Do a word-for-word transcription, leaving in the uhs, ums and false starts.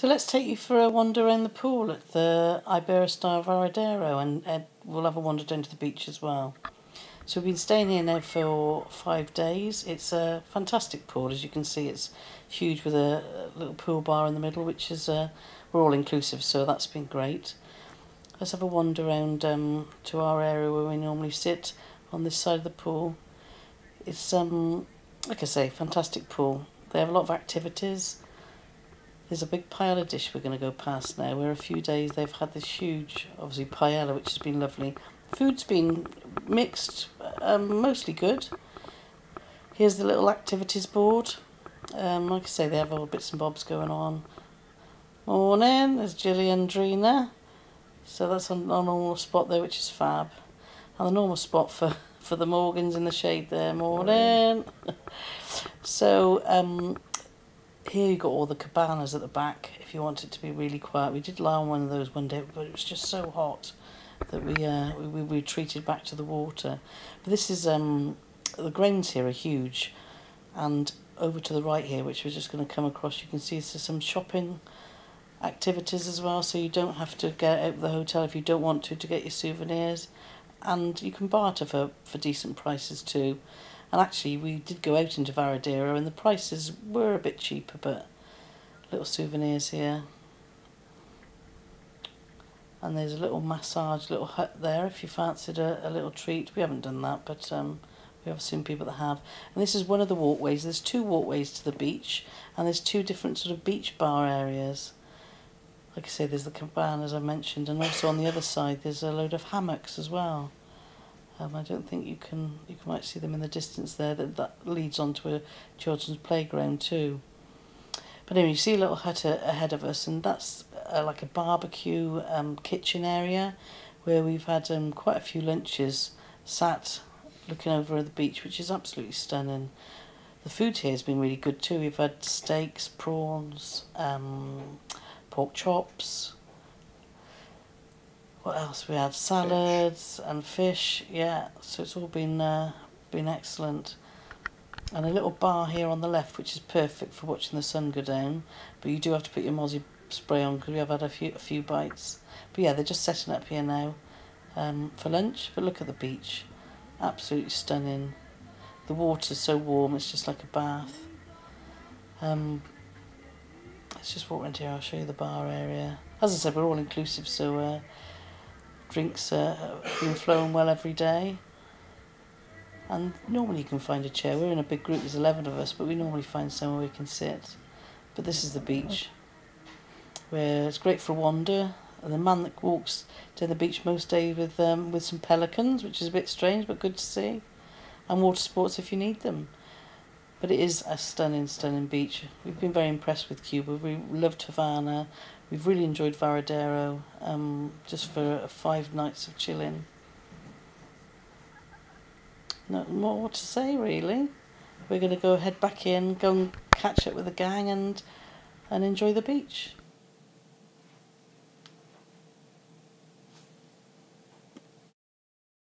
So let's take you for a wander around the pool at the Iberostar Varadero, and uh, we'll have a wander down to the beach as well. So we've been staying here now for five days. It's a fantastic pool, as you can see. It's huge with a little pool bar in the middle, which is uh, we're all inclusive, so that's been great. Let's have a wander around um, to our area where we normally sit on this side of the pool. It's um like I say, fantastic pool. They have a lot of activities. There's a big paella dish we're going to go past now. We're a few days, they've had this huge, obviously, paella, which has been lovely. Food's been mixed, um, mostly good. Here's the little activities board. Um, like I say, they have all bits and bobs going on. Morning, there's Gilliandrina. So that's a normal spot there, which is fab. And the normal spot for, for the Morgans in the shade there. Morning. So, um... here you've got all the cabanas at the back if you want it to be really quiet. We did lie on one of those one day, but it was just so hot that we uh, we, we retreated back to the water. But this is, um, the grains here are huge, and over to the right here, which we're just going to come across, you can see there's some shopping activities as well, so you don't have to get out of the hotel if you don't want to to get your souvenirs, and you can barter for, for decent prices too. And actually, we did go out into Varadero, and the prices were a bit cheaper, but little souvenirs here. And there's a little massage, little hut there, if you fancied a, a little treat. We haven't done that, but um, we have seen people that have. And this is one of the walkways. There's two walkways to the beach, and there's two different sort of beach bar areas. Like I say, there's the cabana, as I mentioned, and also on the other side, there's a load of hammocks as well. Um, I don't think you can, you might see them in the distance there, that, that leads onto a children's playground too. But anyway, you see a little hut ahead of us, and that's uh, like a barbecue um, kitchen area where we've had um, quite a few lunches sat looking over the beach, which is absolutely stunning. The food here has been really good too. We've had steaks, prawns, um, pork chops. What else? We had salads and fish, yeah, so it's all been uh, been excellent. And a little bar here on the left, which is perfect for watching the sun go down, but you do have to put your mozzie spray on because we have had a few, a few bites. But yeah, they're just setting up here now um, for lunch, but look at the beach, absolutely stunning. The water's so warm, it's just like a bath. Um, let's just walk around here, I'll show you the bar area. As I said, we're all inclusive, so uh, drinks uh, have been flowing well every day, and normally you can find a chair. We're in a big group, there's eleven of us, but we normally find somewhere we can sit. But this is the beach, where it's great for a wander, and the man that walks down the beach most days with um, with some pelicans, which is a bit strange but good to see, and water sports if you need them. But it is a stunning, stunning beach. We've been very impressed with Cuba. We loved Havana. We've really enjoyed Varadero, um, just for five nights of chilling. Not more to say, really. We're going to go head back in, go and catch up with the gang, and and enjoy the beach.